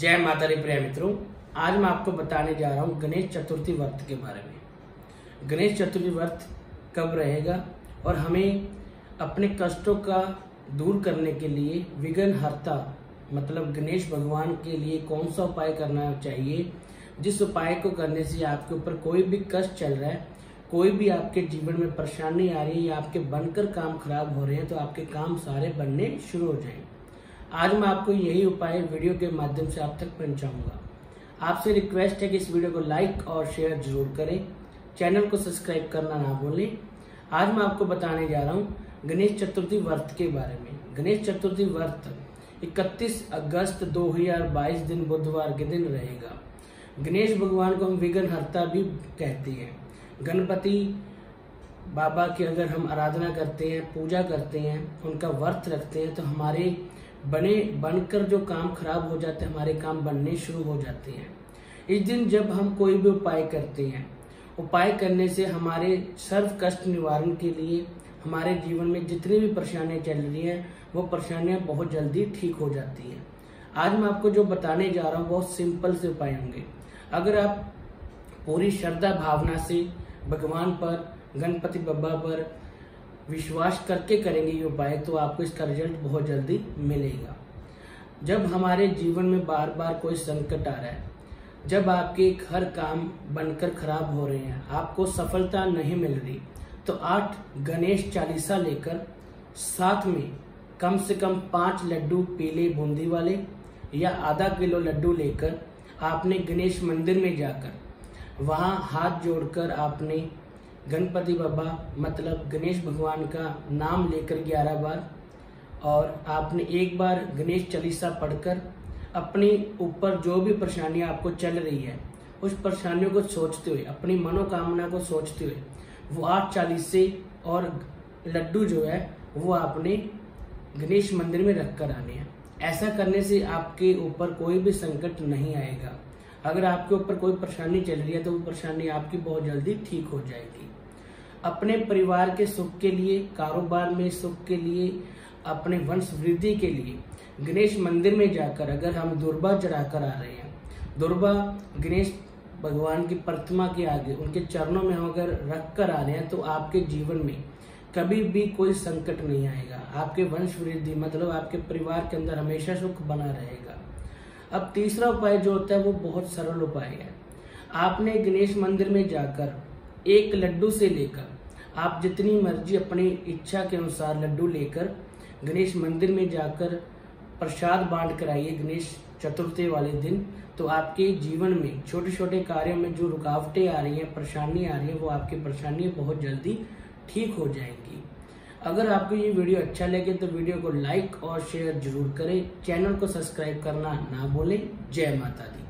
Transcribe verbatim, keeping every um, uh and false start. जय माता दी प्रिय मित्रों, आज मैं आपको बताने जा रहा हूँ गणेश चतुर्थी व्रत के बारे में। गणेश चतुर्थी व्रत कब रहेगा और हमें अपने कष्टों का दूर करने के लिए विघ्न हर्ता मतलब गणेश भगवान के लिए कौन सा उपाय करना चाहिए, जिस उपाय को करने से आपके ऊपर कोई भी कष्ट चल रहा है, कोई भी आपके जीवन में परेशानी आ रही है या आपके बनकर काम खराब हो रहे हैं तो आपके काम सारे बनने शुरू हो जाएंगे। आज मैं आपको यही उपाय वीडियो के माध्यम से आप तक पहुंचाऊंगा। आपसे रिक्वेस्ट है कि इस वीडियो को लाइक और शेयर जरूर करें, चैनल को सब्सक्राइब करना ना भूलें। आज मैं आपको बताने जा रहा हूं गणेश चतुर्थी व्रत के बारे में। गणेश चतुर्थी व्रत इकतीस अगस्त दो हजार बाईस दिन बुधवार के दिन रहेगा। गणेश भगवान को हम विघ्न हर्ता भी कहते हैं। गणपति बाबा की अगर हम आराधना करते हैं, पूजा करते हैं, उनका व्रत रखते हैं तो हमारे बने बनकर जो काम खराब हो जाते हैं हमारे काम बनने शुरू हो जाते हैं। इस दिन जब हम कोई भी उपाय करते हैं, उपाय करने से हमारे सर्व कष्ट निवारण के लिए हमारे जीवन में जितनी भी परेशानियां चल रही हैं वो परेशानियां बहुत जल्दी ठीक हो जाती हैं। आज मैं आपको जो बताने जा रहा हूँ बहुत सिंपल से उपाय होंगे। अगर आप पूरी श्रद्धा भावना से भगवान पर, गणपति बाबा पर विश्वास करके करेंगे ये उपाय तो आपको इसका रिजल्ट बहुत जल्दी मिलेगा। जब हमारे जीवन में बार बार कोई संकट आ रहा है, जब आपके हर काम बनकर खराब हो रहे हैं, आपको सफलता नहीं मिल रही, तो आठ गणेश चालीसा लेकर साथ में कम से कम पाँच लड्डू पीले बूंदी वाले या आधा किलो लड्डू लेकर आपने गणेश मंदिर में जाकर वहाँ हाथ जोड़कर आपने गणपति बाबा मतलब गणेश भगवान का नाम लेकर ग्यारह बार और आपने एक बार गणेश चालीसा पढ़कर अपने ऊपर जो भी परेशानियां आपको चल रही है उस परेशानियों को सोचते हुए, अपनी मनोकामना को सोचते हुए वो आठ चालीसे और लड्डू जो है वो आपने गणेश मंदिर में रख कर आने हैं। ऐसा करने से आपके ऊपर कोई भी संकट नहीं आएगा। अगर आपके ऊपर कोई परेशानी चल रही है तो वो परेशानी आपकी बहुत जल्दी ठीक हो जाएगी। अपने परिवार के सुख के लिए, कारोबार में सुख के लिए, अपने वंश वृद्धि के लिए गणेश मंदिर में जाकर अगर हम दूर्वा चढ़ाकर आ रहे हैं, दूर्वा गणेश भगवान की प्रतिमा के आगे उनके चरणों में अगर रख कर आ रहे हैं तो आपके जीवन में कभी भी कोई संकट नहीं आएगा। आपके वंश वृद्धि मतलब आपके परिवार के अंदर हमेशा सुख बना रहेगा। अब तीसरा उपाय जो होता है वो बहुत सरल उपाय है। आपने गणेश मंदिर में जाकर एक लड्डू से लेकर आप जितनी मर्जी अपनी इच्छा के अनुसार लड्डू लेकर गणेश मंदिर में जाकर प्रसाद बांट कराइए गणेश चतुर्थी वाले दिन, तो आपके जीवन में छोटे छोटे कार्यों में जो रुकावटें आ रही हैं, परेशानी आ रही है, वो आपकी परेशानी बहुत जल्दी ठीक हो जाएंगी। अगर आपको ये वीडियो अच्छा लगे तो वीडियो को लाइक और शेयर जरूर करें, चैनल को सब्सक्राइब करना ना भूलें। जय माता दी।